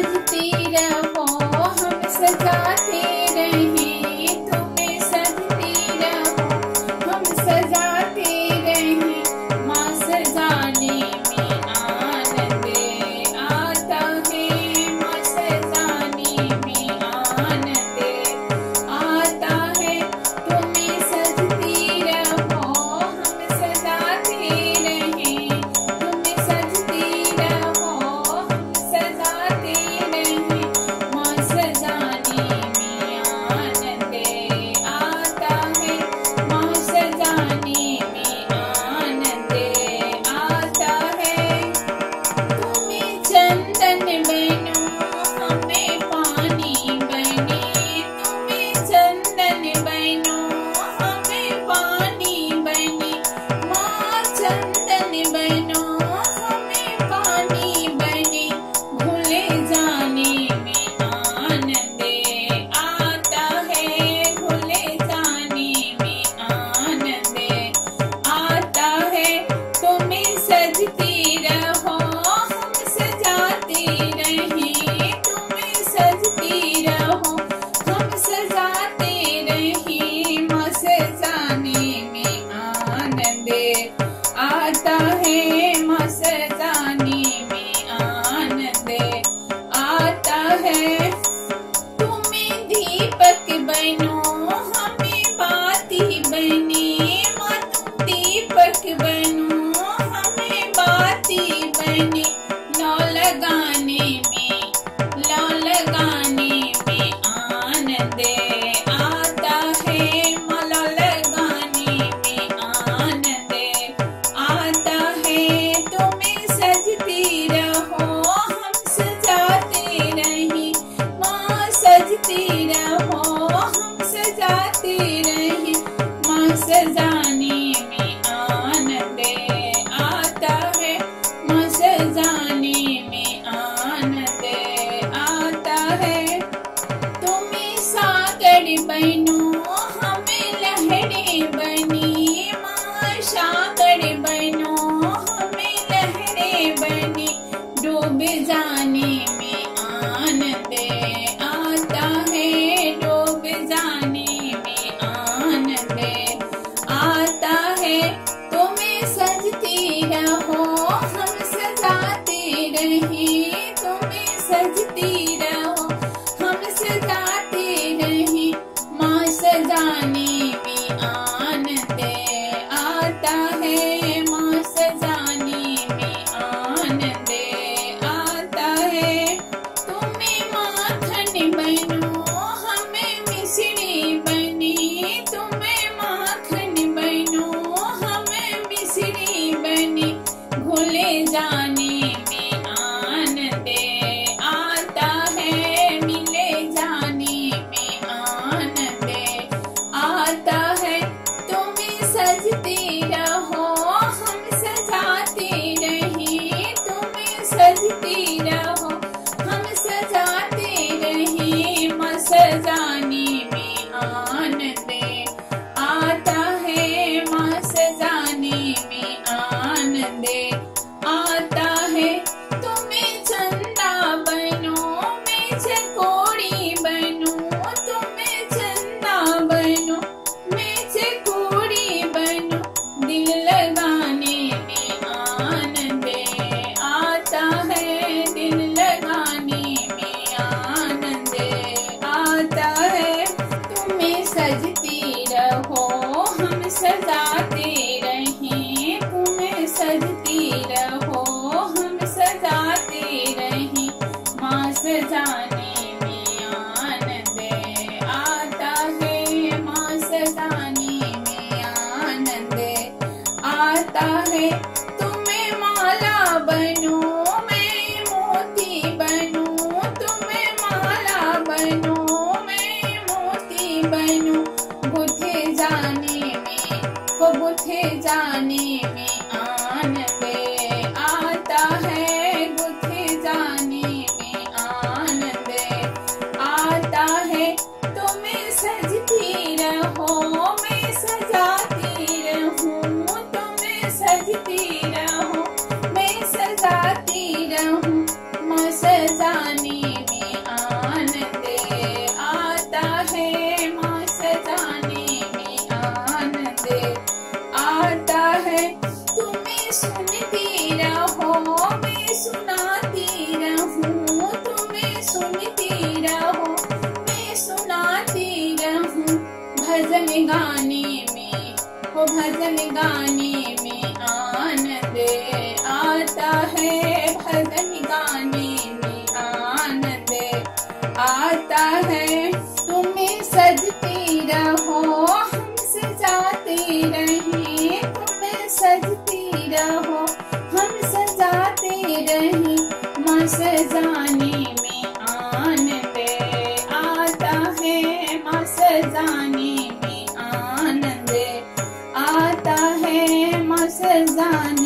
सजते रहो हम सजाते रहे, तुम्हें सजते रहो हम सजाते रहे। माँ सजाने में आनंद आता है, माँ सजाने में आनंद आता है। तुम्हें सजते रहो हम सजाते रहे, तुम्हें सजते रहो हम सजाते रहे। माँ सजाने में आनंद आता है, माँ सजाने में आनंद आता है। तुम्हें चंदन बनो हमें पानी बने, तुम्हें चंदन बनो हमें पानी बने। माँ चंदन बनो हमें पानी बने, भूले जाने में आनंद आता है, भूले जाने में आनंद आता है। तुम्हें सजते रहो हम सजाते रहे, तुम्हें सजते रहो हम सजाते रहे। माँ सजाने में आनंद आता है, माँ सजाने में आनंद आता है। तुम्हें दीपक बनो हमें बाती बने, माँ तुम दीपक बनो हमें बाती बने। लौ लगाने में आनंद आता है, माँ लौ लगाने में आनंद आता है। तुम्हें सजते रहो हम सजाते रहे, माँ सजते रहो हम सजाते रहे। माँ सजाने में आनंद आता है, माँ सजाने में आनंद आता है। तुम्हें सागर बनो हमें लहरें बनी, माँ सागर बनो हमें लहरें बनी। डूब जाने में आनंद आता है, डूब जाने में आनंद आता है। तुम्हें सजते रहो हम सजाते रहे, तुम्हें सजते रहो हम सजाते रहे। माँ सजाने में आनंद आता है, माँ सजाने में आनंद आता है। तुम्हें माखन बनो हमें मिश्री बने, तुम्हें माखन बनो हमें मिश्री बने। घुले जाने में आनंद आता है, मिले जाने में आनंद आता है। तुम्हें सजते रहो हम सजाते रहे, तुम्हें सजते रहो हम सजाते रहे। माँ सजाने में आनंद आता है, माँ सजाने में आनंद आता है। तुम्हें चंदा बनो मैं चकोरी बनो, तुम्हें चंदा बनो मैं चकोरी बनो। दिल लगाने में आनंद आता है, दिल लगाने में आनंद आता है। तुम्हें सजते रहो हम सजाते रहे, तुम्हें सजते रहो हम सजाते रहे। माँ सजाने में आनंद आता है, माँ सजाने में आनंद आता है। तुम्हें माला बनो मैं मोती बनो, तुम्हें माला बनो मैं मोती बनो। गुथे जाने में वो गुथे जाने में आनंद आता है, गुथे जाने में आनंद आता है। तुम्हें सजते रहो मैं सजाते रहूं, तुम्हें सजते रहो मैं सजाती रहूं। माँ सजाने भजन गाने में आनंद आता है, भजन गाने में आनंद आता है। तुम्हें सजते रहो हम सजाते रहें, तुम्हें सजते रहो हम सजाते रहें। माँ सजाने में आनंद आता है, माँ सजाने में आनंद आता है, माँ सजाने